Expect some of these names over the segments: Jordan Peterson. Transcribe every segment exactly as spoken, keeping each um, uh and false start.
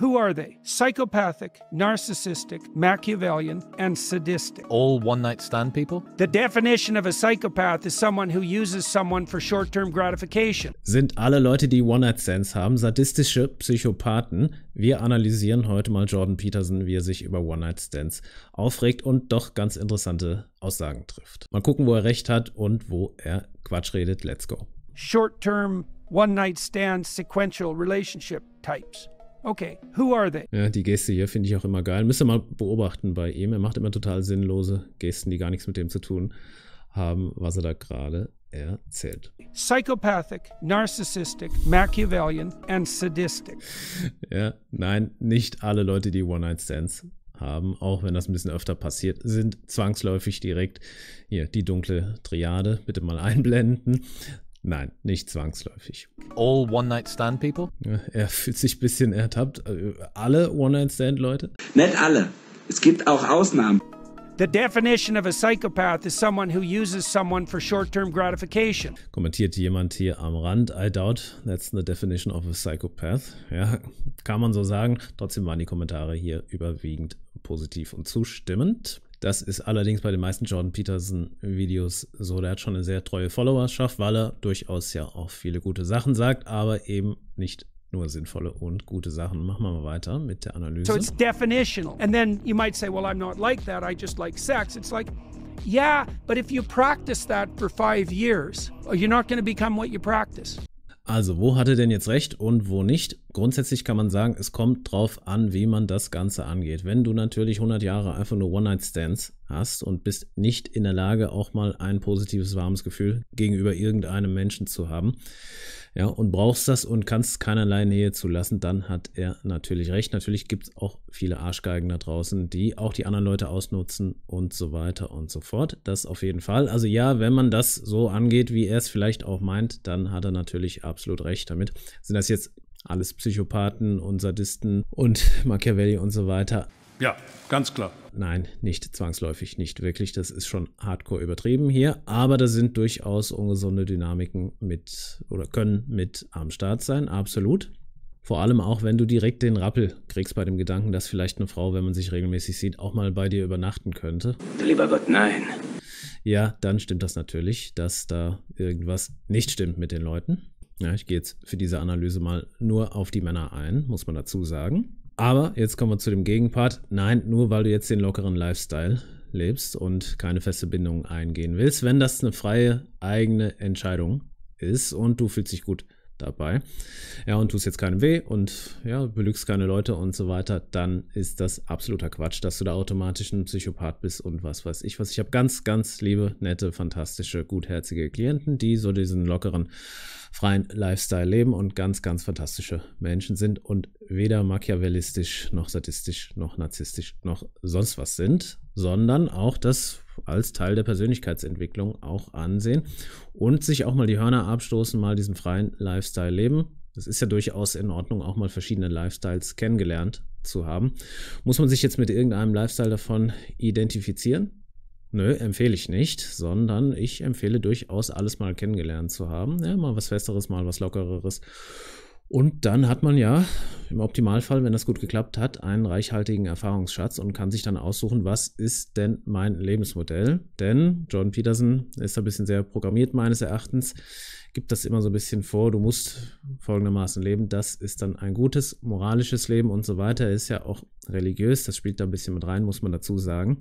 Who are they? Psychopathic, narcissistic, Machiavellian, and sadistic. All one-night stand people? The definition of a psychopath is someone who uses someone for short-term gratification. Sind alle Leute, die One-Night-Stands haben, sadistische Psychopathen? Wir analysieren heute mal Jordan Peterson, wie er sich über One-Night-Stands aufregt und doch ganz interessante Aussagen trifft. Mal gucken, wo er recht hat und wo er Quatsch redet. Let's go. Short-term, one-night-stand, sequential relationship types. Okay, who are they? Ja, die Geste hier finde ich auch immer geil. Müsst ihr mal beobachten bei ihm. Er macht immer total sinnlose Gesten, die gar nichts mit dem zu tun haben, was er da gerade erzählt. Psychopathic, narcissistic, Machiavellian and sadistic. Ja, nein, nicht alle Leute, die One-Night-Stands haben, auch wenn das ein bisschen öfter passiert, sind zwangsläufig direkt hier die dunkle Triade. Bitte mal einblenden. Nein, nicht zwangsläufig. All One-Night-Stand-People? Er fühlt sich ein bisschen ertappt. Alle One-Night-Stand-Leute? Nicht alle. Es gibt auch Ausnahmen. The definition of a psychopath is someone who uses someone for short-term gratification. Kommentiert jemand hier am Rand. I doubt that's the definition of a psychopath. Ja, kann man so sagen. Trotzdem waren die Kommentare hier überwiegend positiv und zustimmend. Das ist allerdings bei den meisten Jordan Peterson-Videos so. Der hat schon eine sehr treue Followerschaft, weil er durchaus ja auch viele gute Sachen sagt, aber eben nicht nur sinnvolle und gute Sachen. Machen wir mal weiter mit der Analyse. So it's definitional. And then you might say, well, I'm not like that, I just like sex. It's like, yeah, but if you practice that for five years, you're not going to become what you practice. Also, wo hatte denn jetzt recht und wo nicht? Grundsätzlich kann man sagen, es kommt drauf an, wie man das Ganze angeht. Wenn du natürlich hundert Jahre einfach nur One-Night-Stands hast und bist nicht in der Lage, auch mal ein positives, warmes Gefühl gegenüber irgendeinem Menschen zu haben, ja, und brauchst das und kannst keinerlei Nähe zulassen, dann hat er natürlich recht. Natürlich gibt es auch viele Arschgeigen da draußen, die auch die anderen Leute ausnutzen und so weiter und so fort. Das auf jeden Fall. Also ja, wenn man das so angeht, wie er es vielleicht auch meint, dann hat er natürlich absolut absolut recht damit. Sind das jetzt alles Psychopathen und Sadisten und Machiavelli und so weiter? Ja, ganz klar. Nein, nicht zwangsläufig, nicht wirklich. Das ist schon hardcore übertrieben hier. Aber da sind durchaus ungesunde Dynamiken mit oder können mit am Start sein, absolut. Vor allem auch, wenn du direkt den Rappel kriegst bei dem Gedanken, dass vielleicht eine Frau, wenn man sich regelmäßig sieht, auch mal bei dir übernachten könnte. Lieber Gott, nein. Ja, dann stimmt das natürlich, dass da irgendwas nicht stimmt mit den Leuten. Ja, ich gehe jetzt für diese Analyse mal nur auf die Männer ein, muss man dazu sagen. Aber jetzt kommen wir zu dem Gegenpart. Nein, nur weil du jetzt den lockeren Lifestyle lebst und keine feste Bindung eingehen willst, wenn das eine freie eigene Entscheidung ist und du fühlst dich gut dabei, ja, und tust jetzt keinem weh und ja, belügst keine Leute und so weiter, dann ist das absoluter Quatsch, dass du da automatisch ein Psychopath bist und was weiß ich was. Ich habe ganz, ganz liebe, nette, fantastische, gutherzige Klienten, die so diesen lockeren, freien Lifestyle leben und ganz, ganz fantastische Menschen sind und weder machiavellistisch, noch sadistisch, noch narzisstisch, noch sonst was sind, sondern auch das als Teil der Persönlichkeitsentwicklung auch ansehen und sich auch mal die Hörner abstoßen, mal diesen freien Lifestyle leben. Es ist ja durchaus in Ordnung, auch mal verschiedene Lifestyles kennengelernt zu haben. Muss man sich jetzt mit irgendeinem Lifestyle davon identifizieren? Nö, empfehle ich nicht, sondern ich empfehle durchaus, alles mal kennengelernt zu haben. Ja, mal was Festeres, mal was Lockereres. Und dann hat man ja im Optimalfall, wenn das gut geklappt hat, einen reichhaltigen Erfahrungsschatz und kann sich dann aussuchen, was ist denn mein Lebensmodell? Denn Jordan Peterson ist da ein bisschen sehr programmiert meines Erachtens, gibt das immer so ein bisschen vor, du musst folgendermaßen leben, das ist dann ein gutes moralisches Leben und so weiter, ist ja auch religiös, das spielt da ein bisschen mit rein, muss man dazu sagen.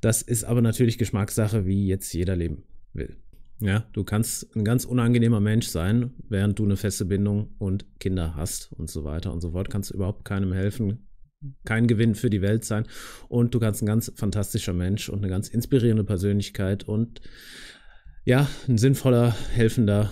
Das ist aber natürlich Geschmackssache, wie jetzt jeder leben will. Ja, du kannst ein ganz unangenehmer Mensch sein, während du eine feste Bindung und Kinder hast und so weiter und so fort. Kannst du überhaupt keinem helfen, kein Gewinn für die Welt sein. Und du kannst ein ganz fantastischer Mensch und eine ganz inspirierende Persönlichkeit und ja, ein sinnvoller, helfender,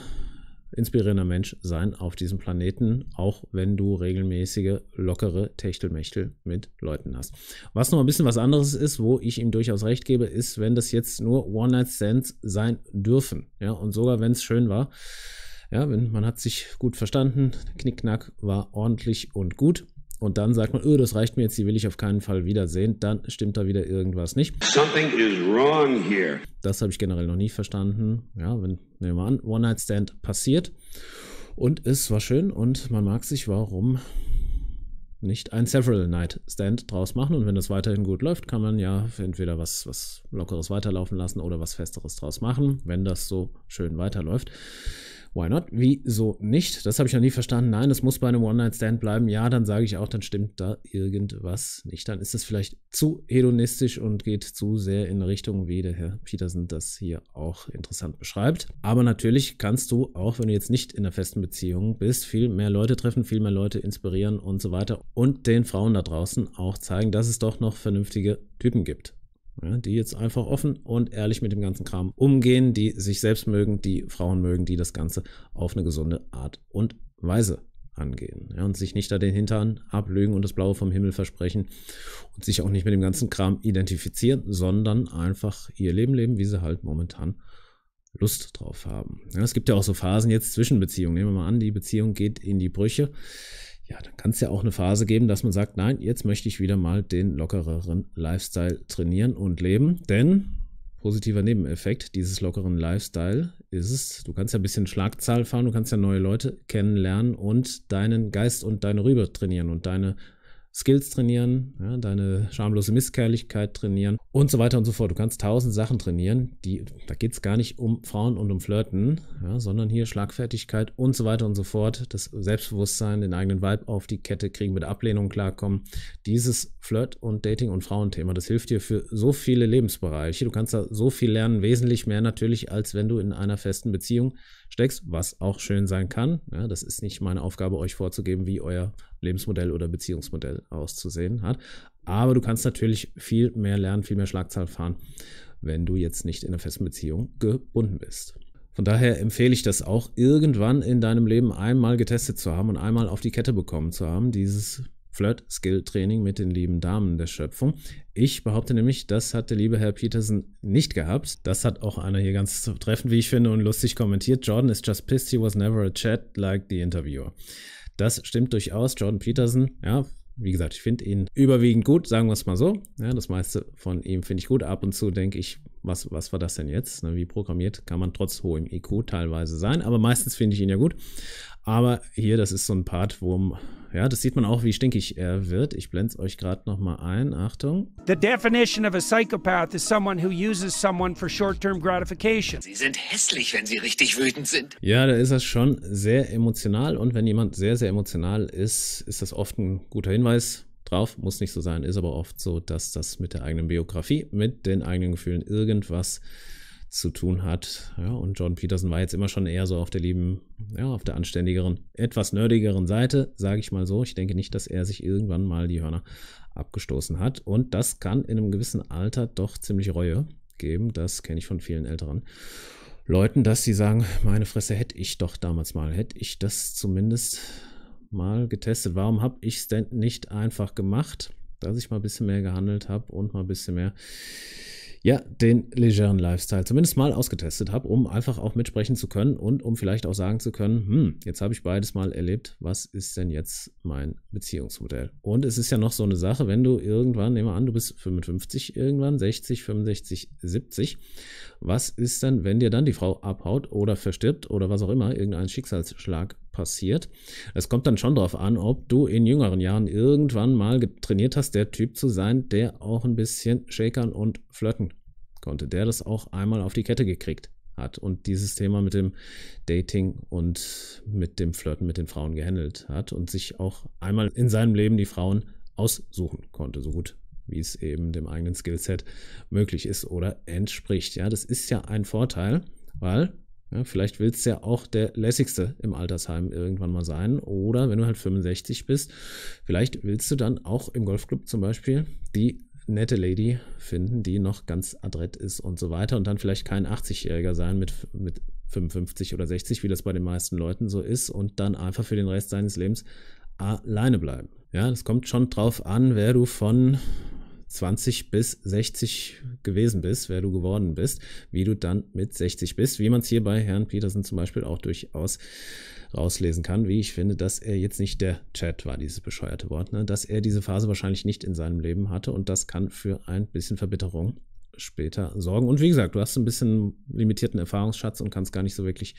inspirierender Mensch sein auf diesem Planeten, auch wenn du regelmäßige, lockere Techtelmechtel mit Leuten hast. Was noch ein bisschen was anderes ist, wo ich ihm durchaus recht gebe, ist, wenn das jetzt nur One-Night-Stands sein dürfen. Ja, und sogar wenn es schön war, ja, wenn man hat sich gut verstanden, Knickknack war ordentlich und gut. Und dann sagt man, öh, das reicht mir jetzt, die will ich auf keinen Fall wiedersehen. Dann stimmt da wieder irgendwas nicht. Something is wrong here. Das habe ich generell noch nie verstanden. Ja, wenn, nehmen wir mal an, One-Night-Stand passiert und es war schön und man mag sich, warum nicht ein Several-Night-Stand draus machen. Und wenn das weiterhin gut läuft, kann man ja entweder was, was Lockeres weiterlaufen lassen oder was Festeres draus machen, wenn das so schön weiterläuft. Why not? Wieso nicht? Das habe ich noch nie verstanden. Nein, das muss bei einem One-Night-Stand bleiben. Ja, dann sage ich auch, dann stimmt da irgendwas nicht. Dann ist das vielleicht zu hedonistisch und geht zu sehr in Richtung, wie der Herr Peterson das hier auch interessant beschreibt. Aber natürlich kannst du, auch wenn du jetzt nicht in einer festen Beziehung bist, viel mehr Leute treffen, viel mehr Leute inspirieren und so weiter. Und den Frauen da draußen auch zeigen, dass es doch noch vernünftige Typen gibt. Ja, die jetzt einfach offen und ehrlich mit dem ganzen Kram umgehen, die sich selbst mögen, die Frauen mögen, die das Ganze auf eine gesunde Art und Weise angehen. Ja, und sich nicht da den Hintern ablügen und das Blaue vom Himmel versprechen und sich auch nicht mit dem ganzen Kram identifizieren, sondern einfach ihr Leben leben, wie sie halt momentan Lust drauf haben. Ja, es gibt ja auch so Phasen jetzt zwischen Beziehungen. Nehmen wir mal an, die Beziehung geht in die Brüche. Ja, dann kann es ja auch eine Phase geben, dass man sagt, nein, jetzt möchte ich wieder mal den lockereren Lifestyle trainieren und leben. Denn, positiver Nebeneffekt dieses lockeren Lifestyle ist es, du kannst ja ein bisschen Schlagzahl fahren, du kannst ja neue Leute kennenlernen und deinen Geist und deine Rübe trainieren und deine Skills trainieren, ja, deine schamlose Misskerrlichkeit trainieren und so weiter und so fort. Du kannst tausend Sachen trainieren, die, da geht es gar nicht um Frauen und um Flirten, ja, sondern hier Schlagfertigkeit und so weiter und so fort. Das Selbstbewusstsein, den eigenen Vibe auf die Kette kriegen, mit Ablehnung klarkommen. Dieses Flirt- und Dating- und Frauenthema, das hilft dir für so viele Lebensbereiche. Du kannst da so viel lernen, wesentlich mehr natürlich, als wenn du in einer festen Beziehung steckst, was auch schön sein kann. Ja, das ist nicht meine Aufgabe, euch vorzugeben, wie euer Lebensmodell oder Beziehungsmodell auszusehen hat. Aber du kannst natürlich viel mehr lernen, viel mehr Schlagzahl fahren, wenn du jetzt nicht in einer festen Beziehung gebunden bist. Von daher empfehle ich das auch, irgendwann in deinem Leben einmal getestet zu haben und einmal auf die Kette bekommen zu haben, dieses Flirt-Skill-Training mit den lieben Damen der Schöpfung. Ich behaupte nämlich, das hat der liebe Herr Peterson nicht gehabt. Das hat auch einer hier ganz treffend, wie ich finde, und lustig kommentiert. Jordan is just pissed he was never a chat like the interviewer. Das stimmt durchaus. Jordan Peterson, ja, wie gesagt, ich finde ihn überwiegend gut, sagen wir es mal so. Ja, das meiste von ihm finde ich gut. Ab und zu denke ich, was, was war das denn jetzt? Wie programmiert kann man trotz hohem I Q teilweise sein? Aber meistens finde ich ihn ja gut. Aber hier, das ist so ein Part, wo, ja, das sieht man auch, wie stinkig er wird. Ich blende es euch gerade nochmal ein. Achtung. The definition of a psychopath is someone who uses someone for short-term gratification. Sie sind hässlich, wenn sie richtig wütend sind. Ja, da ist das schon sehr emotional. Und wenn jemand sehr, sehr emotional ist, ist das oft ein guter Hinweis drauf. Muss nicht so sein, ist aber oft so, dass das mit der eigenen Biografie, mit den eigenen Gefühlen irgendwas zu tun hat. Ja, und Jordan Peterson war jetzt immer schon eher so auf der lieben, ja, auf der anständigeren, etwas nerdigeren Seite, sage ich mal so. Ich denke nicht, dass er sich irgendwann mal die Hörner abgestoßen hat. Und das kann in einem gewissen Alter doch ziemlich Reue geben. Das kenne ich von vielen älteren Leuten, dass sie sagen, meine Fresse, hätte ich doch damals mal, hätte ich das zumindest mal getestet. Warum habe ich es denn nicht einfach gemacht, dass ich mal ein bisschen mehr gehandelt habe und mal ein bisschen mehr, ja, den legeren Lifestyle zumindest mal ausgetestet habe, um einfach auch mitsprechen zu können und um vielleicht auch sagen zu können, hm, jetzt habe ich beides mal erlebt, was ist denn jetzt mein Beziehungsmodell? Und es ist ja noch so eine Sache, wenn du irgendwann, nehmen wir an, du bist fünfundfünfzig irgendwann, sechzig, fünfundsechzig, siebzig, was ist denn, wenn dir dann die Frau abhaut oder verstirbt oder was auch immer, irgendein Schicksalsschlag passiert? Es kommt dann schon darauf an, ob du in jüngeren Jahren irgendwann mal trainiert hast, der Typ zu sein, der auch ein bisschen shakern und flirten konnte, der das auch einmal auf die Kette gekriegt hat und dieses Thema mit dem Dating und mit dem Flirten mit den Frauen gehandelt hat und sich auch einmal in seinem Leben die Frauen aussuchen konnte, so gut wie es eben dem eigenen Skillset möglich ist oder entspricht. Ja, das ist ja ein Vorteil, weil ja, vielleicht willst du ja auch der lässigste im Altersheim irgendwann mal sein. Oder wenn du halt fünfundsechzig bist, vielleicht willst du dann auch im Golfclub zum Beispiel die nette Lady finden, die noch ganz adrett ist und so weiter. Und dann vielleicht kein achtzigjähriger sein mit, mit fünfundfünfzig oder sechzig, wie das bei den meisten Leuten so ist. Und dann einfach für den Rest seines Lebens alleine bleiben. Ja, das kommt schon drauf an, wer du von zwanzig bis sechzig gewesen bist, wer du geworden bist, wie du dann mit sechzig bist, wie man es hier bei Herrn Peterson zum Beispiel auch durchaus rauslesen kann, wie ich finde, dass er jetzt nicht der Chat war, dieses bescheuerte Wort, ne? Dass er diese Phase wahrscheinlich nicht in seinem Leben hatte und das kann für ein bisschen Verbitterung später sorgen. Und wie gesagt, du hast ein bisschen limitierten Erfahrungsschatz und kannst gar nicht so wirklich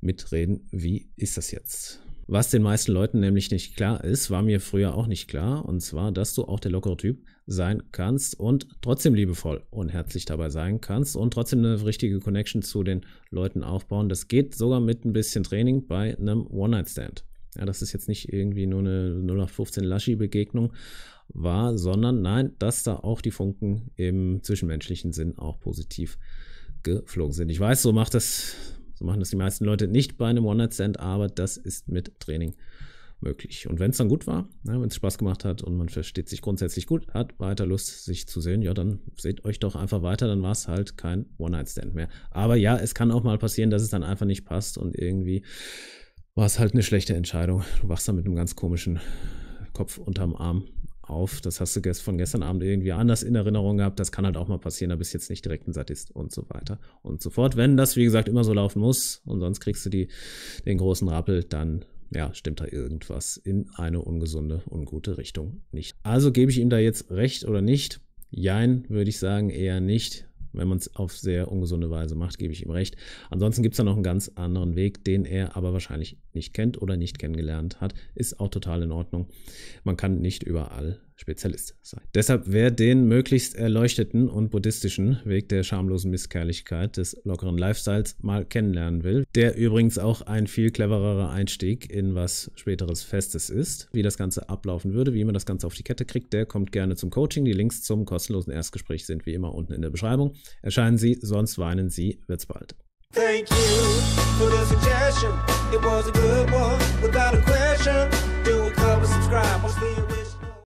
mitreden, wie ist das jetzt? Was den meisten Leuten nämlich nicht klar ist, war mir früher auch nicht klar, und zwar, dass du auch der lockere Typ sein kannst und trotzdem liebevoll und herzlich dabei sein kannst und trotzdem eine richtige Connection zu den Leuten aufbauen. Das geht sogar mit ein bisschen Training bei einem One-Night-Stand. Ja, das ist jetzt nicht irgendwie nur eine null acht fünfzehn Laschi-Begegnung war, sondern nein, dass da auch die Funken im zwischenmenschlichen Sinn auch positiv geflogen sind. Ich weiß, so macht das, so machen das die meisten Leute nicht bei einem One-Night-Stand, aber das ist mit Training möglich. Und wenn es dann gut war, ja, wenn es Spaß gemacht hat und man versteht sich grundsätzlich gut, hat weiter Lust, sich zu sehen, ja, dann seht euch doch einfach weiter, dann war es halt kein One-Night-Stand mehr. Aber ja, es kann auch mal passieren, dass es dann einfach nicht passt und irgendwie war es halt eine schlechte Entscheidung. Du wachst dann mit einem ganz komischen Kopf unterm Arm auf. Das hast du von gestern Abend irgendwie anders in Erinnerung gehabt. Das kann halt auch mal passieren, da bist du jetzt nicht direkt ein Sadist und so weiter und so fort. Wenn das, wie gesagt, immer so laufen muss und sonst kriegst du die, den großen Rappel, dann ja, stimmt da irgendwas in eine ungesunde, ungute Richtung nicht. Also gebe ich ihm da jetzt recht oder nicht? Jein, würde ich sagen, eher nicht. Wenn man es auf sehr ungesunde Weise macht, gebe ich ihm recht. Ansonsten gibt es da noch einen ganz anderen Weg, den er aber wahrscheinlich nicht kennt oder nicht kennengelernt hat. Ist auch total in Ordnung. Man kann nicht überall Spezialist sein. Deshalb, wer den möglichst erleuchteten und buddhistischen Weg der schamlosen Misskerrlichkeit des lockeren Lifestyles mal kennenlernen will, der übrigens auch ein viel clevererer Einstieg in was späteres Festes ist, wie das Ganze ablaufen würde, wie man das Ganze auf die Kette kriegt, der kommt gerne zum Coaching. Die Links zum kostenlosen Erstgespräch sind wie immer unten in der Beschreibung. Erscheinen Sie, sonst weinen Sie, wird's bald. Thank you for the suggestion. It was a good one without a question. Do a cover, subscribe,